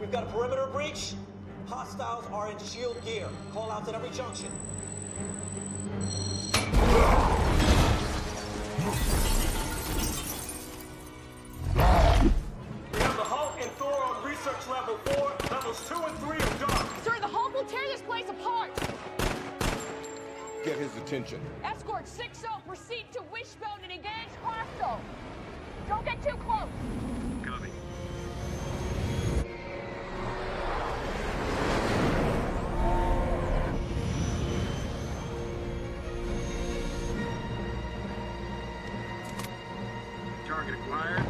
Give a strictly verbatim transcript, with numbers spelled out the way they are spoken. We've got a perimeter breach. Hostiles are in shield gear. Call outs at every junction. We have the Hulk and Thor on research level four. Levels two and three are done. Sir, the Hulk will tear this place apart. Get his attention. Escort six oh, proceed to Wishbone and engage hostile. Don't get too close. Copy. Target acquired.